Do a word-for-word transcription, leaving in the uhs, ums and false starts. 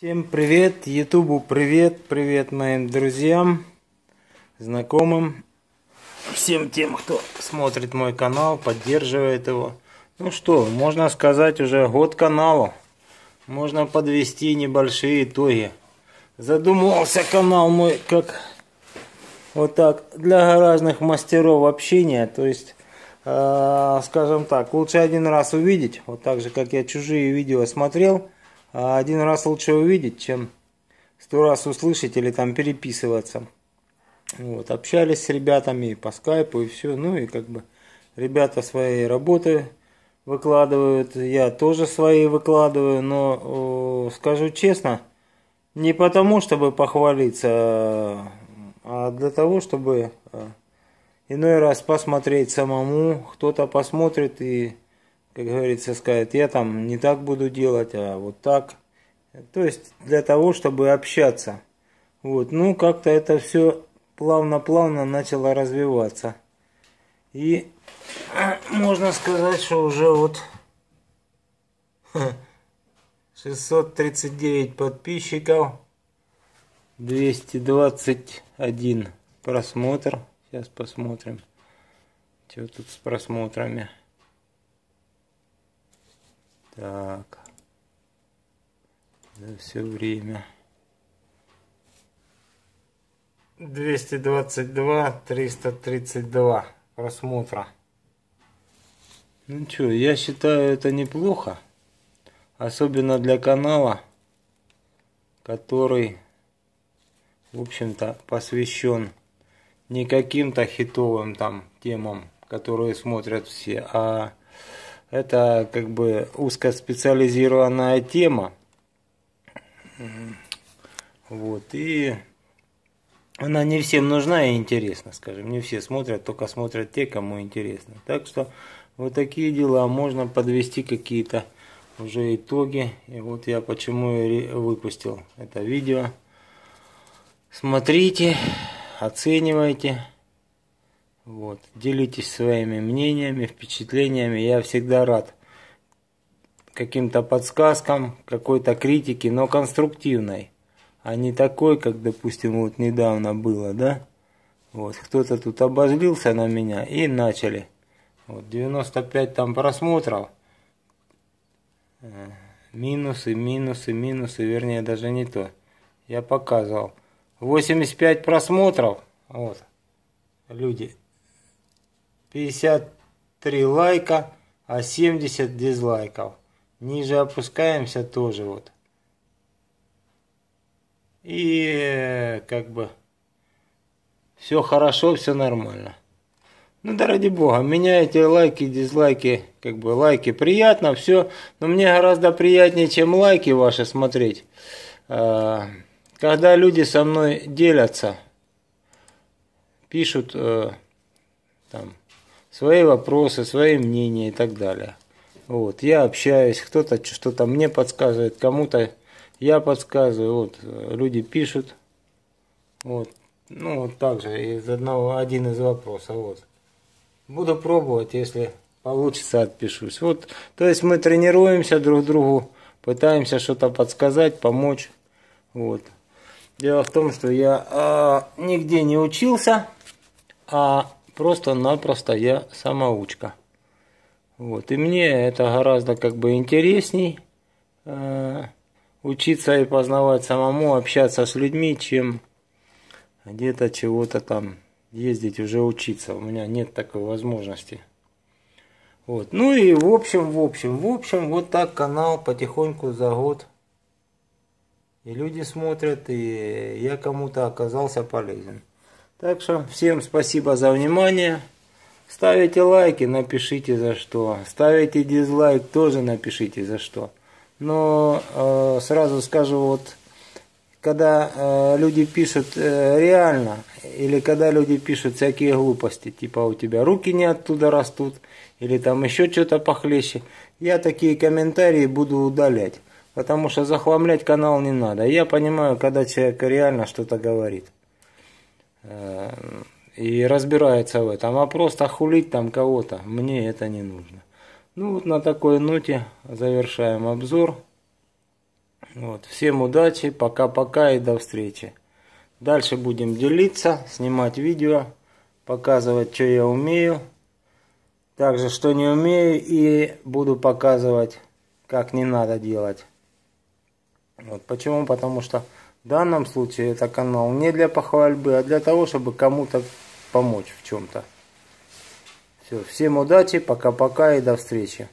Всем привет, ютубу привет, привет моим друзьям, знакомым, всем тем, кто смотрит мой канал, поддерживает его. Ну что, можно сказать, уже год каналу, можно подвести небольшие итоги. Задумывался канал мой как вот так, для гаражных мастеров общения, то есть, э, скажем так, лучше один раз увидеть, вот так же, как я чужие видео смотрел. Один раз лучше увидеть, чем сто раз услышать или там переписываться. Вот, общались с ребятами и по скайпу, и все. Ну и как бы ребята свои работы выкладывают, я тоже свои выкладываю, но скажу честно, не потому, чтобы похвалиться, а для того, чтобы иной раз посмотреть самому, кто-то посмотрит и... Как говорится, скажет, я там не так буду делать, а вот так. То есть для того, чтобы общаться. Вот, ну как-то это все плавно-плавно начало развиваться. И можно сказать, что уже вот шестьсот тридцать девять подписчиков, двести двадцать один просмотр. Сейчас посмотрим, что тут с просмотрами. Так, за все время двести двадцать два, триста тридцать два просмотра. Ну что, я считаю, это неплохо, особенно для канала, который, в общем-то, посвящен не каким-то хитовым там темам, которые смотрят все, а... Это как бы узкоспециализированная тема. Вот. И она не всем нужна и интересна, скажем. Не все смотрят, только смотрят те, кому интересно. Так что вот такие дела. Можно подвести какие-то уже итоги. И вот я почему и выпустил это видео. Смотрите, оценивайте. Вот. Делитесь своими мнениями, впечатлениями. Я всегда рад каким-то подсказкам, какой-то критике, но конструктивной. А не такой, как, допустим, вот недавно было, да? Вот. Кто-то тут обозлился на меня и начали. Вот. девяносто пять там просмотров. Минусы, минусы, минусы. Вернее, даже не то. Я показывал. восемьдесят пять просмотров. Вот. Люди. пятьдесят три лайка, а семьдесят дизлайков. Ниже опускаемся тоже вот. И как бы все хорошо, все нормально. Ну да ради бога, меня эти лайки, дизлайки, как бы лайки приятно, все. Но мне гораздо приятнее, чем лайки ваши смотреть. Когда люди со мной делятся, пишут там свои вопросы, свои мнения и так далее. Вот, я общаюсь, кто-то что-то мне подсказывает, кому-то я подсказываю. Вот, люди пишут. Вот, ну, вот так же, из одного, один из вопросов. Вот. Буду пробовать, если получится, отпишусь. Вот, то есть мы тренируемся друг другу, пытаемся что-то подсказать, помочь. Вот. Дело в том, что я а, нигде не учился, а... Просто-напросто я самоучка. Вот. И мне это гораздо как бы интересней э, учиться и познавать самому, общаться с людьми, чем где-то чего-то там ездить уже учиться. У меня нет такой возможности. Вот. Ну и в общем, в общем, в общем, вот так канал потихоньку за год. И люди смотрят, и я кому-то оказался полезен. Так что всем спасибо за внимание. Ставите лайки, напишите за что. Ставите дизлайк, тоже напишите за что. Но э, сразу скажу, вот когда э, люди пишут э, реально, или когда люди пишут всякие глупости, типа у тебя руки не оттуда растут, или там еще что-то похлеще, я такие комментарии буду удалять. Потому что захламлять канал не надо. Я понимаю, когда человек реально что-то говорит и разбирается в этом, а просто хулить там кого-то мне это не нужно. Ну вот на такой ноте завершаем обзор. Вот. Всем удачи, пока-пока и до встречи. Дальше будем делиться, снимать видео, показывать, что я умею. Также, что не умею, и буду показывать, как не надо делать. Вот. Почему? Потому что в данном случае это канал не для похвальбы, а для того, чтобы кому-то помочь в чем-то. Все, всем удачи, пока-пока и до встречи.